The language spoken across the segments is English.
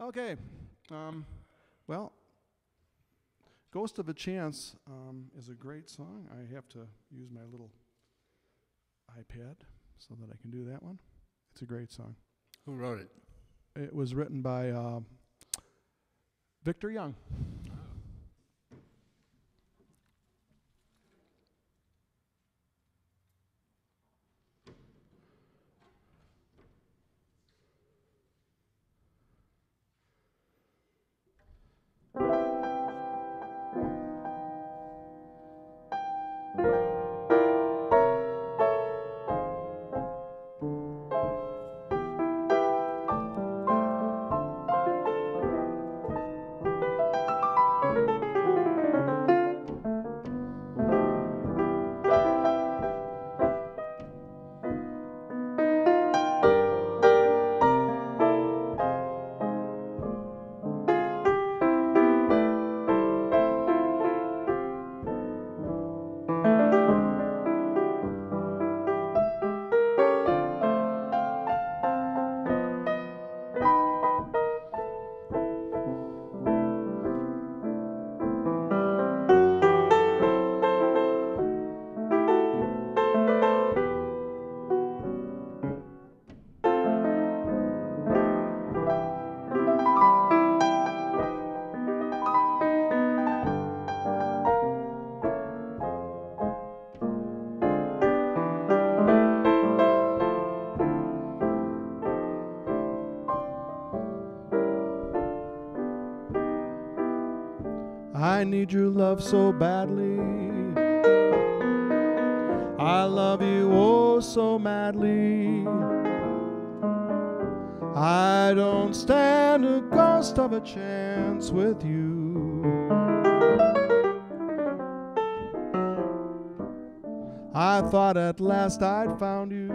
Okay, well, Ghost of a Chance is a great song. I have to use my little iPad so that I can do that one. It's a great song. Who wrote it? It was written by Victor Young. I need your love so badly. I love you oh so madly. I don't stand a ghost of a chance with you. I thought at last I'd found you,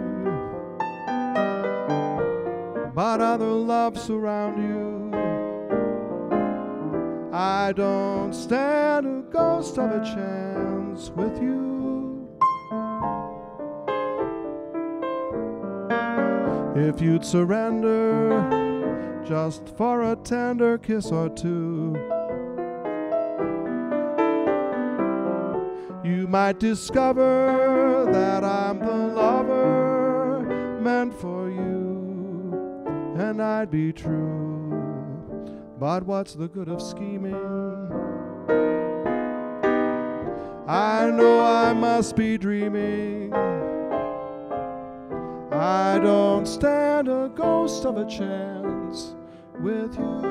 but other loves surround you. I don't stand a ghost of a chance with you. If you'd surrender just for a tender kiss or two, you might discover that I'm the lover meant for you, and I'd be true. But what's the good of scheming? I know I must be dreaming. I don't stand a ghost of a chance with you.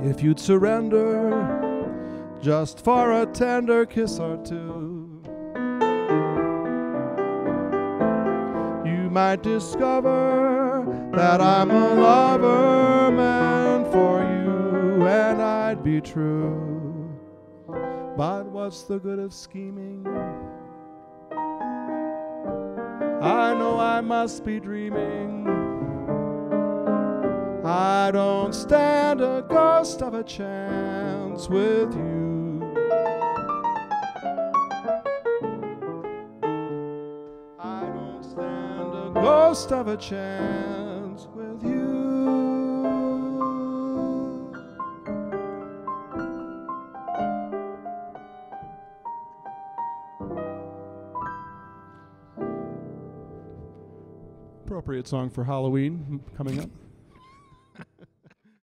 If you'd surrender just for a tender kiss or two, you might discover that I'm a lover meant for you, and I'd be true. But what's the good of scheming? I know I must be dreaming. I don't stand a ghost of a chance with you. I don't stand a ghost of a chance with you. Appropriate song for Halloween coming up.